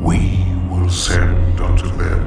we will send unto them